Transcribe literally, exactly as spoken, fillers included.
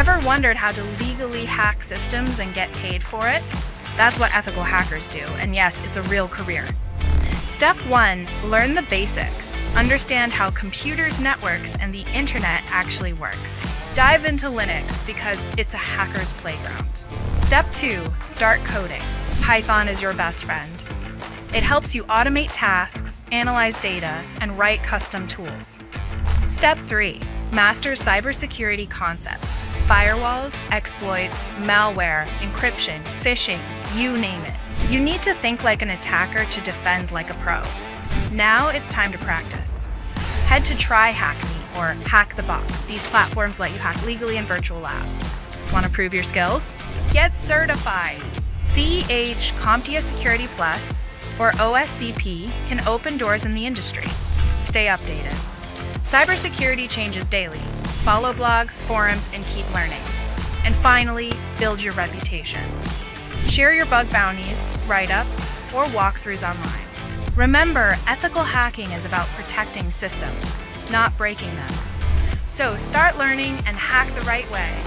Ever wondered how to legally hack systems and get paid for it? That's what ethical hackers do, and yes, it's a real career. Step one, learn the basics. Understand how computers, networks, and the internet actually work. Dive into Linux because it's a hacker's playground. Step two, start coding. Python is your best friend. It helps you automate tasks, analyze data, and write custom tools. Step three, master cybersecurity concepts. Firewalls, exploits, malware, encryption, phishing, you name it. You need to think like an attacker to defend like a pro. Now it's time to practice. Head to TryHackMe or Hack the Box. These platforms let you hack legally in virtual labs. Want to prove your skills? Get certified. C E H, CompTIA Security Plus, or O S C P can open doors in the industry. Stay updated. Cybersecurity changes daily. Follow blogs, forums, and keep learning. And finally, build your reputation. Share your bug bounties, write-ups, or walkthroughs online. Remember, ethical hacking is about protecting systems, not breaking them. So start learning and hack the right way.